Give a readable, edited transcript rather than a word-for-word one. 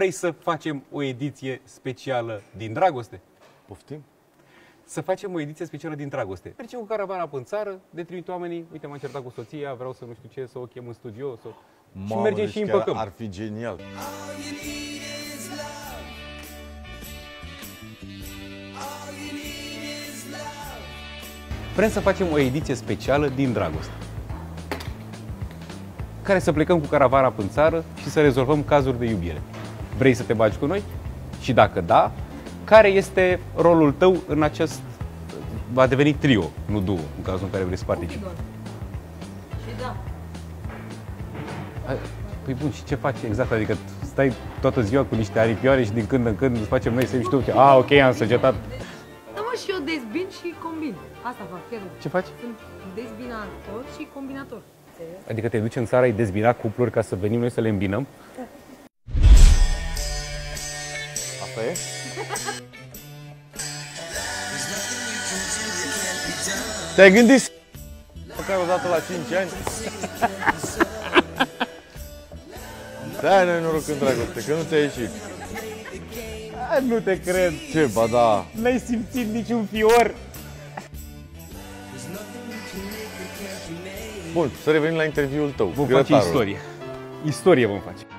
Vrei să facem o ediție specială din Dragoste? Poftim? Să facem o ediție specială din Dragoste. Mergem cu caravana până în țară, de trimit oamenii, uite, m-am certat cu soția, vreau să nu știu ce, să o chem în studio, să... Mamă, și mergem și împăcăm. Ar fi genial. Vrem să facem o ediție specială din Dragoste, care să plecăm cu caravana până în țară și să rezolvăm cazuri de iubire. Vrei să te bagi cu noi? Și dacă da, care este rolul tău în acest... Va deveni trio, nu duo, în cazul în care vrei să participi. Și da. Păi bun, și ce faci exact? Adică stai toată ziua cu niște aripioare și din când în când îți facem noi să miști tu. A, ok, am săgetat. Da, mă, și eu dezbin și combin. Asta fac, chiar. Ce faci? Sunt dezbinator și combinator. Adică te duci în țară, ai dezbina cupluri ca să venim noi să le îmbinăm? Asta e? Te-ai gândit? Măcar o dată la 5 ani? Da, nu-i noroc în Dragoste, că nu ți-a ieșit. A, nu te cred. Ce, ba da. N-ai simțit niciun fior. Bun, să revenim la interviul tău. Vom face istorie. Istorie vom face.